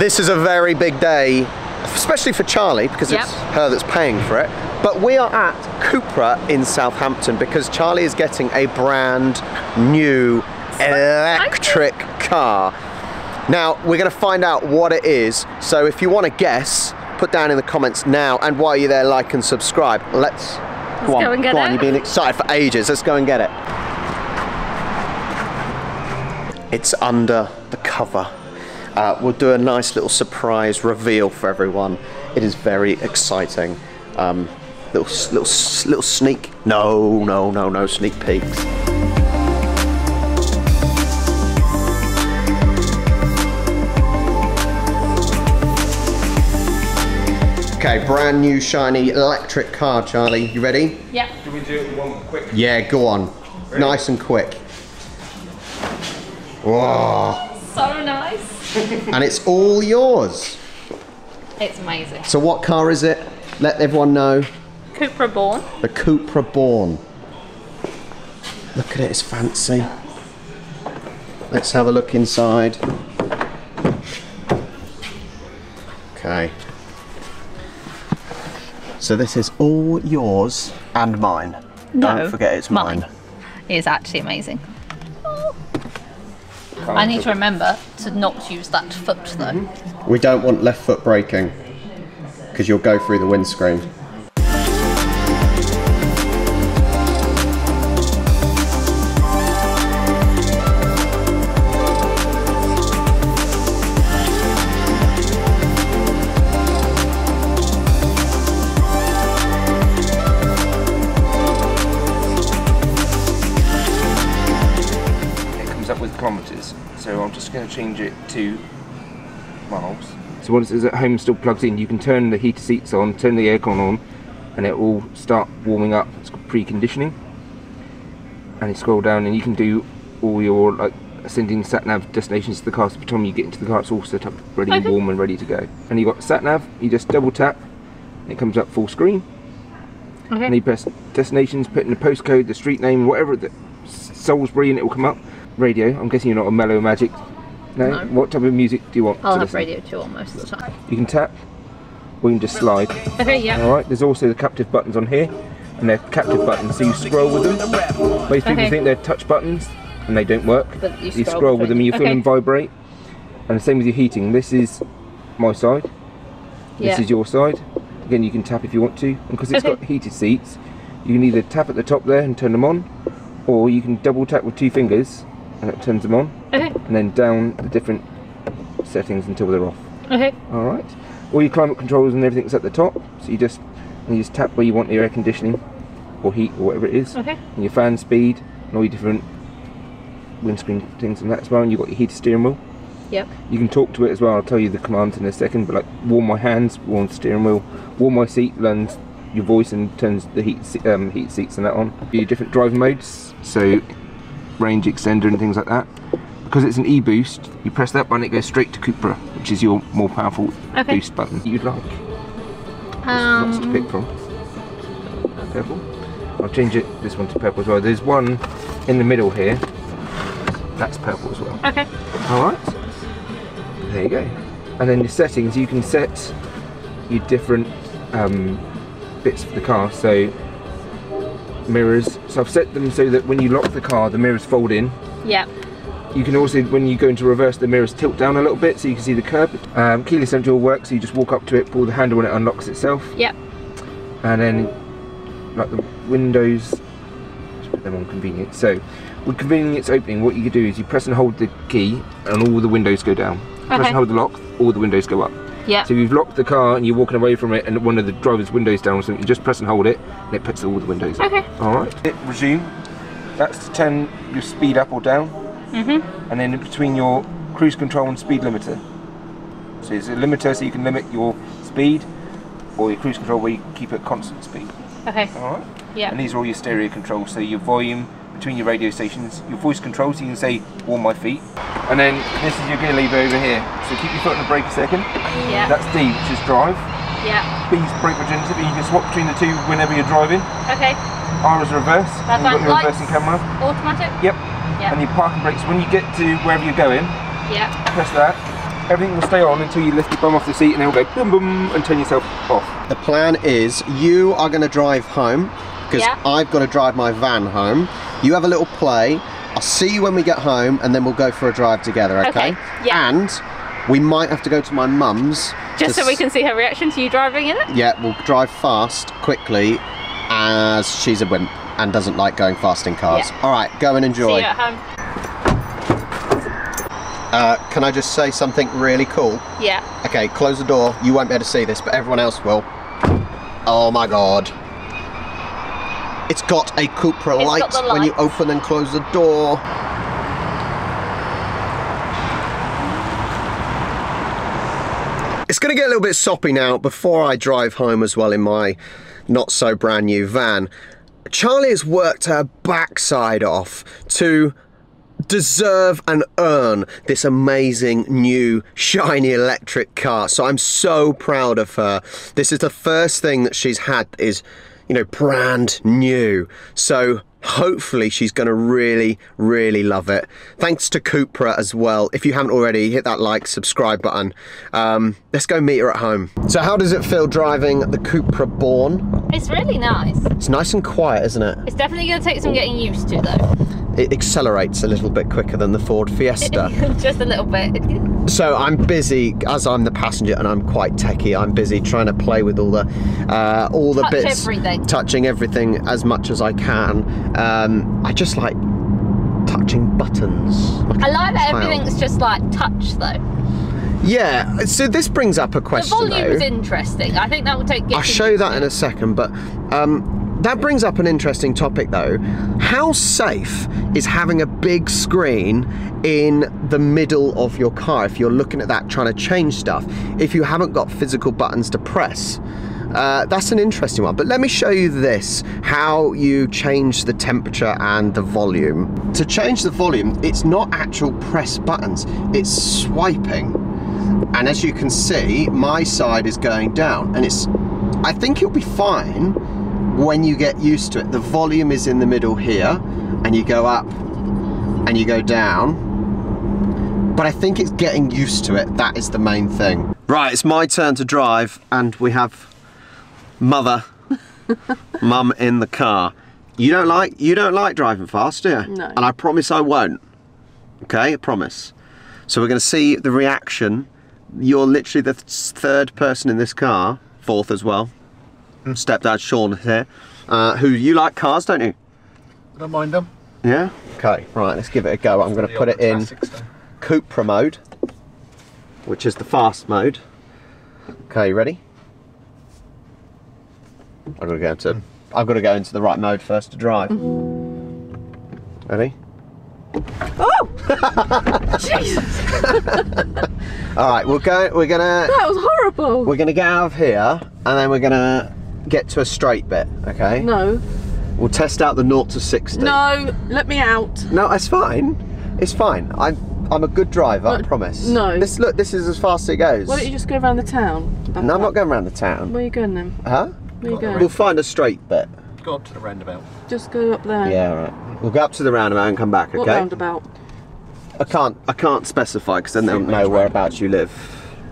This is a very big day, especially for Charlie, because it's her that's paying for it. But we are at Cupra in Southampton because Charlie is getting a brand new electric car. Now, we're going to find out what it is. So if you want to guess, put down in the comments now. And while you're there, like and subscribe. Let's go and get it. You've been excited for ages. Let's go and get it. It's under the cover. We'll do a nice little surprise reveal for everyone. It is very exciting. Little sneak. No sneak peeks. Okay, brand new shiny electric car, Charlie. You ready? Yeah. Can we do it in one quick? Yeah, go on. Ready? Nice and quick. Whoa. So nice. And it's all yours. It's amazing. So what car is it? Let everyone know. Cupra Born. The Cupra Born. Look at it, it's fancy. Let's have a look inside. Okay. So this is all yours and mine. No, don't forget it's mine. It is actually amazing. I need to remember to not use that foot though. We don't want left foot braking because you'll go through the windscreen. So I'm just going to change it to miles. So once it's at home still plugged in, you can turn the heated seats on, turn the aircon on, and it will start warming up. It's called preconditioning. And you scroll down and you can do all your like sending sat-nav destinations to the car. So by the time you get into the car, it's all set up ready and warm and ready to go. And you've got sat-nav, you just double tap, and it comes up full screen. Okay. And you press destinations, put in the postcode, the street name, whatever, the Sainsbury's, and it will come up. Radio, I'm guessing you're not a mellow magic. No? What type of music do you want? I'll have radio 2 on most of the time. You can tap, or you can just slide. Okay, yeah. Alright, there's also the captive buttons on here, and they're captive buttons, so you scroll with them. Most people think they're touch buttons, and they don't work. But you scroll with them and you feel them vibrate. And the same with your heating. This is my side, this is your side. Again, you can tap if you want to, and because it's got heated seats, you can either tap at the top there and turn them on, or you can double tap with 2 fingers, and it turns them on, and then down the different settings until they're off. Okay. All right. All your climate controls and everything's at the top, so you just tap where you want your air conditioning, or heat, or whatever it is. Okay. And your fan speed, and all your different windscreen things and that as well. And you've got your heated steering wheel. Yep. You can talk to it as well. I'll tell you the commands in a second. But like, warm my hands, warm the steering wheel, warm my seat, learns your voice and turns the heat seats and that on. Your different drive modes. So. Range extender and things like that. Because it's an e-boost, you press that button, it goes straight to Cupra, which is your more powerful boost button. You'd like lots to pick from. Purple. I'll change it this one to purple as well. There's one in the middle here. That's purple as well. Okay. All right. There you go. And then your settings. You can set your different bits for the car. So. Mirrors, so I've set them so that when you lock the car the mirrors fold in. Yeah. You can also, when you go into reverse, the mirrors tilt down a little bit so you can see the curb. Keyless entry will work, so you just walk up to it, pull the handle and it unlocks itself. Yeah. And then like the windows, just put them on convenience. So with convenience opening, what you can do is you press and hold the key and all the windows go down. Press and hold the lock, all the windows go up. Yeah. So you've locked the car and you're walking away from it and one of the driver's windows down or something, you just press and hold it and it puts all the windows up. Okay. Alright. Hit resume. That's to turn your speed up or down. Mm-hmm. And then in between your cruise control and speed limiter. So it's a limiter so you can limit your speed or your cruise control where you keep it constant speed. Okay. Alright? Yeah. And these are all your stereo controls, so your volume between your radio stations, your voice controls, so you can say warm my feet. And then this is your gear lever over here. So keep your foot on the brake a second. Yeah. That's D, which is drive. Yeah. B is brake regenerative, and you can swap between the two whenever you're driving. Okay. R is reverse. That's right. You've got your reversing camera. Automatic. Yep. And your parking brakes. When you get to wherever you're going. Yeah. Press that. Everything will stay on until you lift your bum off the seat and it will go boom boom and turn yourself off. The plan is you are going to drive home because I've got to drive my van home. You have a little play. I'll see you when we get home and then we'll go for a drive together, okay? Yeah. And we might have to go to my mum's. Just so we can see her reaction to you driving in it? Yeah, we'll drive fast, quickly, as she's a wimp and doesn't like going fast in cars. Yeah. All right, go and enjoy. See you at home. Can I just say something really cool? Yeah. Okay, close the door. You won't be able to see this, but everyone else will. Oh my God. It's got a Cupra light when you open and close the door. It's going to get a little bit soppy now before I drive home as well in my not so brand new van. Charlie has worked her backside off to deserve and earn this amazing new shiny electric car, so I'm so proud of her. This is the first thing that she's had is, you know, brand new, so hopefully she's going to really love it. Thanks to Cupra as well. If you haven't already, hit that like, subscribe button. Let's go meet her at home. So how does it feel driving the Cupra Born? It's really nice. It's nice and quiet, isn't it? It's definitely going to take some getting used to though. It accelerates a little bit quicker than the Ford Fiesta. Just a little bit. So I'm busy, as I'm the passenger and I'm quite techie, I'm busy trying to play with all the bits, touching everything as much as I can. I just like touching buttons. I like that everything's just like touch though. Yeah, so this brings up a question. The volume is interesting. I think that will take. I'll show you that in a second, but that brings up an interesting topic though. How safe is having a big screen in the middle of your car if you're looking at that trying to change stuff, if you haven't got physical buttons to press? That's an interesting one, but let me show you this, how you change the temperature and the volume. To change the volume, it's not actual press buttons, it's swiping. And as you can see, my side is going down and it's, I think you'll be fine when you get used to it. The volume is in the middle here and you go up and you go down, but I think it's getting used to it. That is the main thing. Right, it's my turn to drive and we have mum in the car. You don't like driving fast, do you? No. And I promise I won't. Okay, I promise. So we're going to see the reaction. You're literally the third person in this car, fourth as well. Stepdad Sean here, who you like cars, don't you? I don't mind them. Yeah? Okay, right, let's give it a go. I'm going to put it in Cupra mode, which is the fast mode. Okay, ready? I've got to go into the right mode first to drive. Ready? Oh! Jeez! All right, we're gonna. That was horrible. We're gonna get out of here, and then we're gonna get to a straight bit. Okay. No. We'll test out the 0 to 60. No, let me out. No, it's fine. It's fine. I'm a good driver. No, I promise. No. This is as fast as it goes. Why don't you just go around the town? No, I'm not going around the town. Where are you going then? Huh? Where are you going? We'll find a straight bit. Go up to the roundabout. Just go up there. Yeah, all right. We'll go up to the roundabout and come back. Okay. What roundabout? I can't specify because then they'll know whereabouts you live.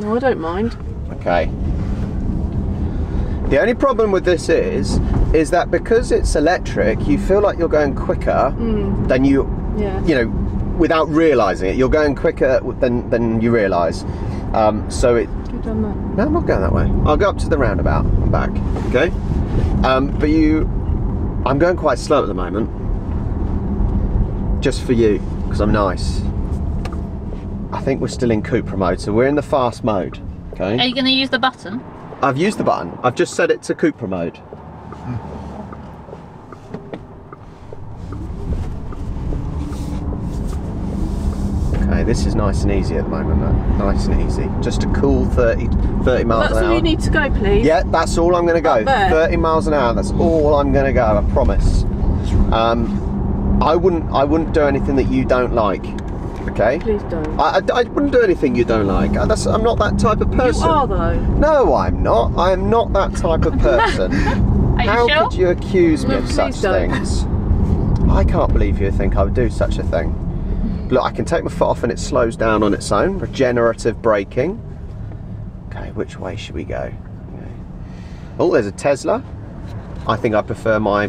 No, I don't mind. Okay. The only problem with this is that because it's electric, you feel like you're going quicker than you, you know, without realising it. You're going quicker than you realise. So it. You've done that. No, I'm not going that way. I'll go up to the roundabout and back. Okay. But I'm going quite slow at the moment. Just for you, because I'm nice. I think we're still in Cupra mode, so we're in the fast mode. Okay. Are you going to use the button? I've used the button. I've just set it to Cupra mode. Okay, this is nice and easy at the moment. Though. Nice and easy. Just a cool 30 miles an hour. That's all you need to go, please. Yeah, that's all I'm going to go. 30 miles an hour. That's all I'm going to go. I promise. I wouldn't do anything that you don't like. Okay. Please don't. I wouldn't do anything you don't like. I'm not that type of person. You are though. No, I'm not. I am not that type of person. How could you accuse me of such things? I can't believe you think I would do such a thing. Look, I can take my foot off and it slows down on its own. Regenerative braking. Okay, which way should we go? Okay. Oh, there's a Tesla. I think I prefer my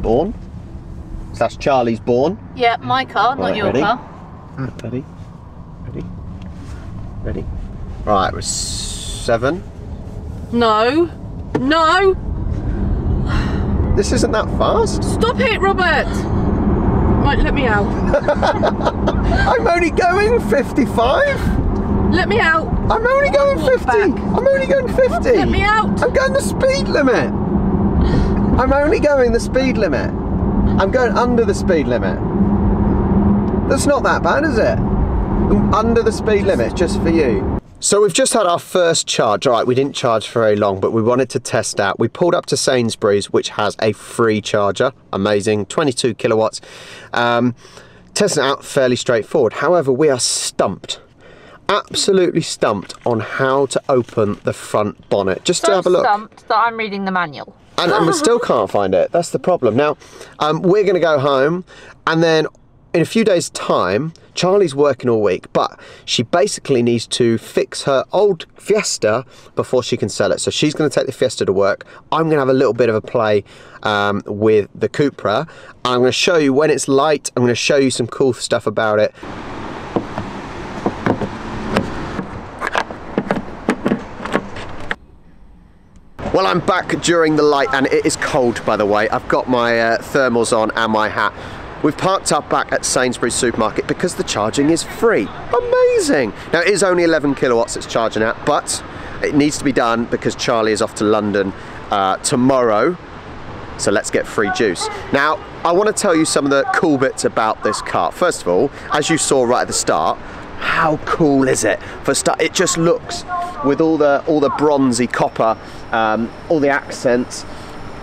Born. So that's Charlie's Born. Yeah, my car, right, not your ready? Car. Ready? Ready? Ready? Right, we're 7. No. No! This isn't that fast. Stop it, Robert! Right, let me out. I'm only going 55. Let me out. I'm only going 50. I'm only going 50. Let me out. I'm going the speed limit. I'm only going the speed limit. I'm going under the speed limit. That's not that bad, is it? I'm under the speed limit, just for you. So we've just had our first charge. All right, we didn't charge for very long, but we wanted to test out. We pulled up to Sainsbury's, which has a free charger. Amazing, 22 kilowatts. Testing it out, fairly straightforward. However, we are stumped, absolutely stumped on how to open the front bonnet. Just so to have a look. Stumped that I'm reading the manual. And we still can't find it. That's the problem. Now, we're going to go home, and then in a few days' time, Charlie's working all week, but she basically needs to fix her old Fiesta before she can sell it. So she's going to take the Fiesta to work. I'm going to have a little bit of a play with the Cupra. I'm going to show you when it's light. I'm going to show you some cool stuff about it. Well, I'm back during the light, and it is cold, by the way. I've got my thermals on and my hat. We've parked up back at Sainsbury's supermarket because the charging is free. Amazing! Now, it is only 11 kilowatts it's charging at, but it needs to be done because Charlie is off to London tomorrow, so let's get free juice. Now, I want to tell you some of the cool bits about this car. First of all, as you saw right at the start, how cool is it? For start, it just looks, with all the bronzy copper, all the accents,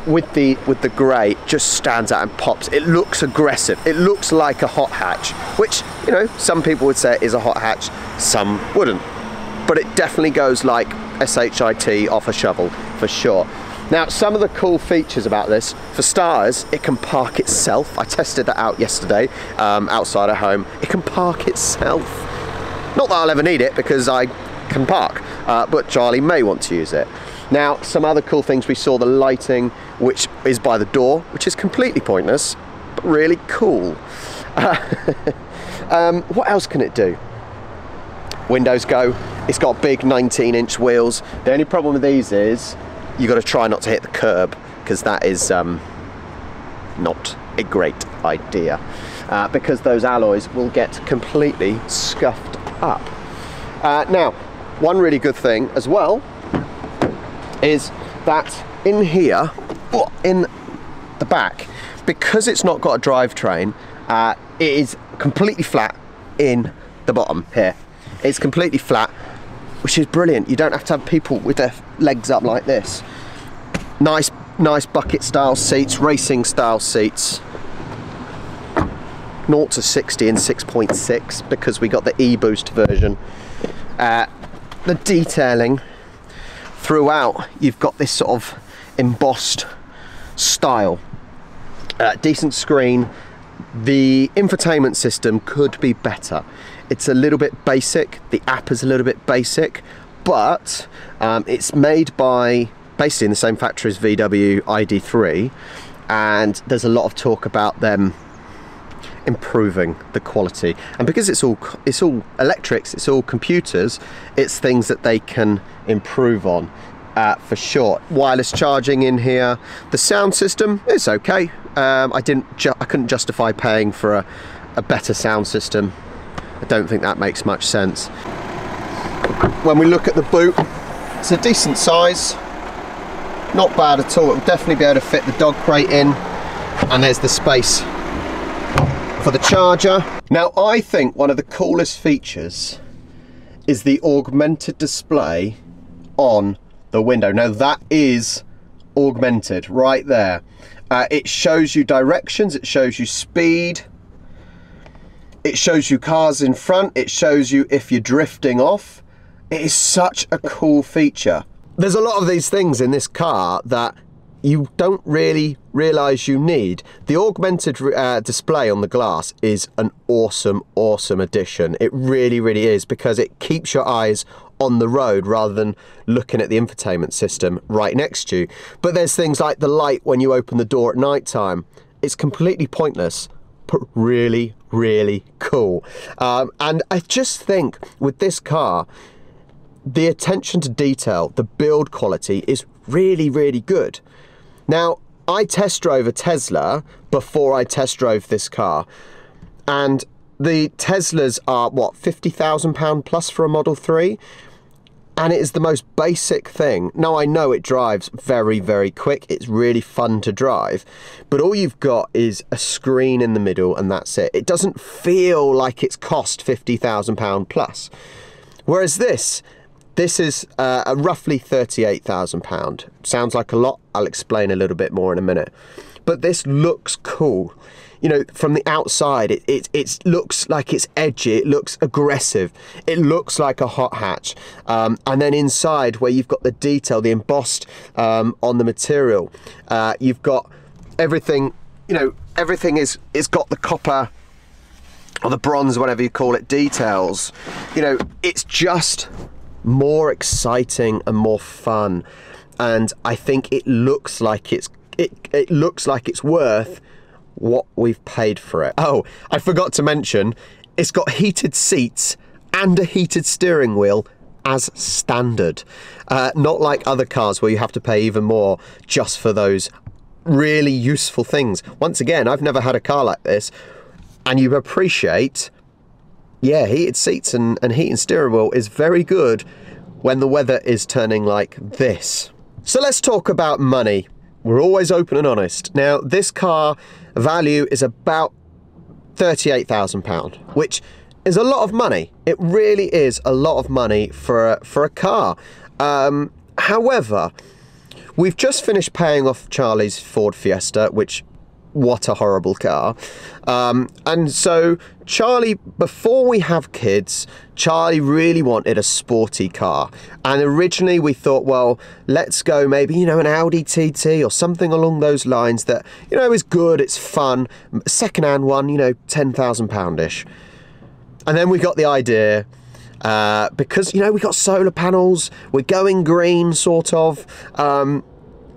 with the grey, just stands out and pops. It looks aggressive. It looks like a hot hatch, which, you know, some people would say it is a hot hatch, some wouldn't, but it definitely goes like shit off a shovel for sure. Now, some of the cool features about this, for starters, it can park itself. I tested that out yesterday outside at home. It can park itself. Not that I'll ever need it because I can park, but Charlie may want to use it. Now, some other cool things, we saw the lighting, which is by the door, which is completely pointless, but really cool. What else can it do? Windows go. It's got big 19-inch wheels. The only problem with these is you've got to try not to hit the curb, because that is not a great idea, because those alloys will get completely scuffed up. Now, one really good thing as well is that in here, in the back, because it's not got a drivetrain, it is completely flat in the bottom here. It's completely flat, which is brilliant. You don't have to have people with their legs up like this. Nice bucket style seats, racing style seats. 0 to 60 in 6.6 because we got the e-boost version. The detailing throughout, you've got this sort of embossed style. Decent screen. The infotainment system could be better. It's a little bit basic. The app is a little bit basic, but it's made by, basically in the same factory as VW ID3, and there's a lot of talk about them improving the quality. And because it's all electrics, it's all computers, it's things that they can improve on for sure. Wireless charging in here. The sound system is okay. I couldn't justify paying for a better sound system. I don't think that makes much sense. When we look at the boot, it's a decent size, not bad at all. It will definitely be able to fit the dog crate in, and there's the space for the charger. Now, I think one of the coolest features is the augmented display on the window. Now, that is augmented right there. It shows you directions, it shows you speed, it shows you cars in front, it shows you if you're drifting off. It is such a cool feature. There's a lot of these things in this car that you don't really realise you need. The augmented display on the glass is an awesome addition. It really is, because it keeps your eyes on the road rather than looking at the infotainment system right next to you. But there's things like the light when you open the door at night time. It's completely pointless, but really cool. And I just think with this car, the attention to detail, the build quality is really good. Now, I test drove a Tesla before I test drove this car, and the Teslas are, what, £50,000 plus for a Model 3? And it is the most basic thing. Now, I know it drives very quick. It's really fun to drive. But all you've got is a screen in the middle and that's it. It doesn't feel like it's cost £50,000 plus. Whereas this is a roughly £38,000. Sounds like a lot. I'll explain a little bit more in a minute. But this looks cool. You know, from the outside, it looks like it's edgy, it looks aggressive, it looks like a hot hatch. And then inside, where you've got the detail, the embossed on the material, you've got everything, you know, everything it's got the copper or the bronze, whatever you call it, details. You know, it's just more exciting and more fun. And I think it looks like it looks like it's worth what we've paid for it. Oh, I forgot to mention, it's got heated seats and a heated steering wheel as standard. Not like other cars where you have to pay even more just for those really useful things. Once again, I've never had a car like this, and you appreciate, yeah, heated seats and heated steering wheel is very good when the weather is turning like this. So let's talk about money. We're always open and honest. Now, this car value is about £38,000, which is a lot of money. It really is a lot of money for a car. However, we've just finished paying off Charlie's Ford Fiesta, which, what a horrible car. And so Charlie, before we have kids, Charlie really wanted a sporty car. And originally we thought, well, let's go maybe, you know, an Audi TT or something along those lines that, you know, is good, it's fun, second-hand one, you know, £10,000-ish. And then we got the idea, because, you know, we got solar panels, we're going green, sort of,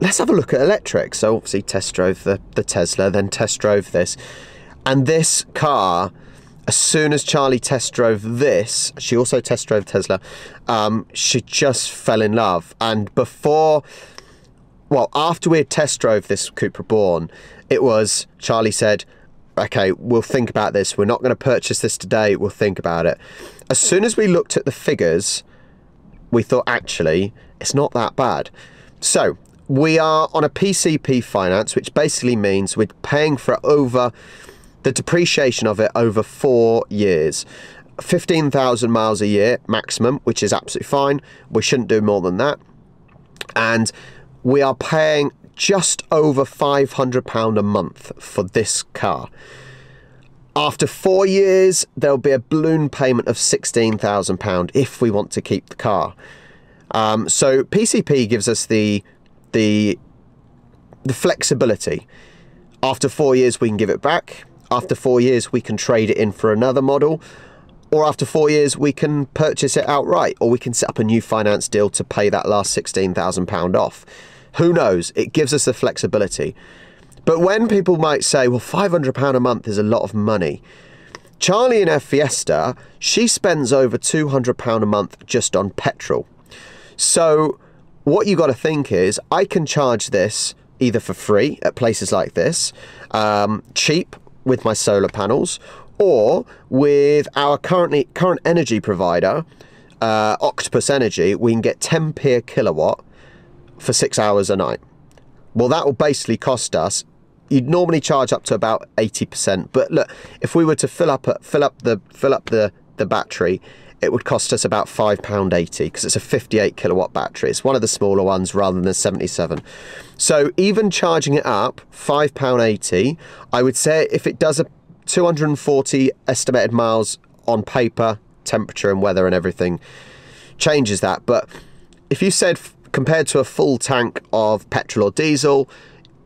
let's have a look at electric. So obviously test drove the Tesla, then test drove this. And this car, as soon as Charlie test drove this, she also test drove Tesla, she just fell in love. And before, well, after we had test drove this Cupra Born, it was, Charlie said, okay, we'll think about this. We're not going to purchase this today. We'll think about it. As soon as we looked at the figures, we thought, actually, it's not that bad. So we are on a PCP finance, which basically means we're paying for over the depreciation of it over 4 years. 15,000 miles a year maximum, which is absolutely fine. We shouldn't do more than that. And we are paying just over £500 a month for this car. After 4 years, there'll be a balloon payment of £16,000 if we want to keep the car. So PCP gives us the flexibility. After 4 years, we can give it back. After 4 years, we can trade it in for another model. Or after 4 years, we can purchase it outright, or we can set up a new finance deal to pay that last £16,000 off. Who knows? It gives us the flexibility. But when people might say, well, £500 a month is a lot of money, Charlie in her Fiesta, she spends over £200 a month just on petrol. So what you got to think is, I can charge this either for free at places like this, cheap with my solar panels, or with our current energy provider, Octopus Energy, we can get 10p a kilowatt for 6 hours a night. Well, that will basically cost us, you'd normally charge up to about 80%, but look, if we were to fill up the battery, it would cost us about £5.80 because it's a 58 kilowatt battery. It's one of the smaller ones rather than the 77. So even charging it up, £5.80, I would say if it does a 240 estimated miles on paper, temperature and weather and everything changes that. But if you said compared to a full tank of petrol or diesel,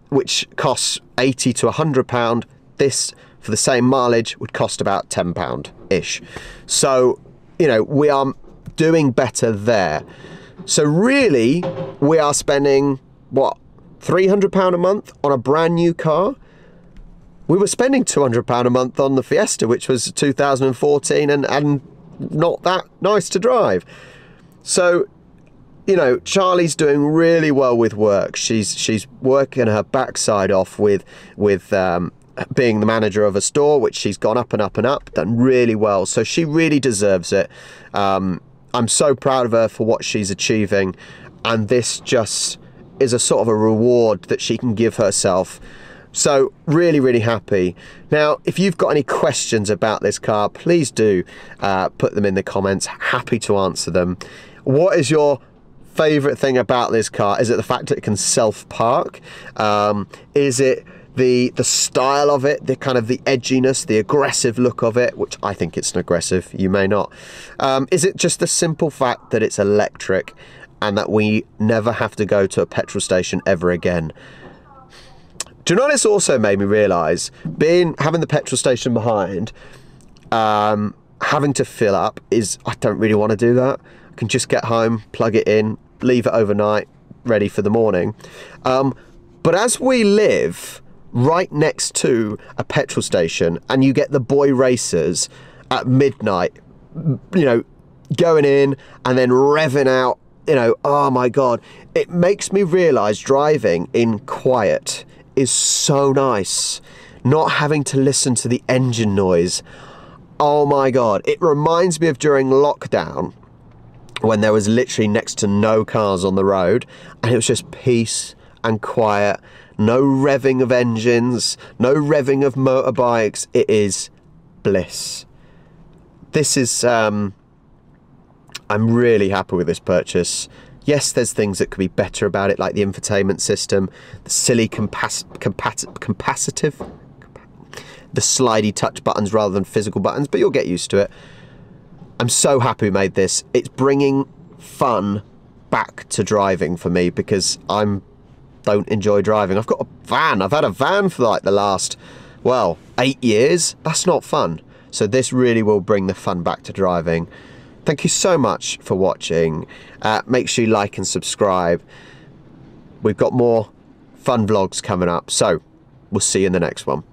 which costs £80 to £100, this, for the same mileage, would cost about £10-ish. So, you know, we are doing better there. So really, we are spending, what, £300 a month on a brand new car? We were spending £200 a month on the Fiesta, which was 2014 and not that nice to drive. So, you know, Charlie's doing really well with work. She's working her backside off with being the manager of a store, which she's gone up and up and up, done really well. So she really deserves it. I'm so proud of her for what she's achieving, and this just is a sort of a reward that she can give herself. So really, really happy. Now, if you've got any questions about this car, please do put them in the comments. Happy to answer them. What is your favorite thing about this car? Is it the fact that it can self-park? Is it the style of it, the kind of the edginess, the aggressive look of it, which I think it's an aggressive, you may not. Is it just the simple fact that it's electric and that we never have to go to a petrol station ever again? Do you know, this also made me realise, having the petrol station behind, having to fill up is, I don't really want to do that. I can just get home, plug it in, leave it overnight, ready for the morning. But as we live right next to a petrol station, and you get the boy racers at midnight, you know, going in and then revving out, you know, oh my God, it makes me realise driving in quiet is so nice. Not having to listen to the engine noise. Oh my God, it reminds me of during lockdown when there was literally next to no cars on the road, and it was just peace and quiet, no revving of engines, no revving of motorbikes. It is bliss. This is, I'm really happy with this purchase. Yes, there's things that could be better about it, like the infotainment system, the silly the slidey touch buttons rather than physical buttons, but you'll get used to it. I'm so happy we made this. It's bringing fun back to driving for me, because I don't enjoy driving. I've got a van. I've had a van for like the last, well, 8 years. That's not fun. So this really will bring the fun back to driving. Thank you so much for watching. Make sure you like and subscribe. We've got more fun vlogs coming up, so we'll see you in the next one.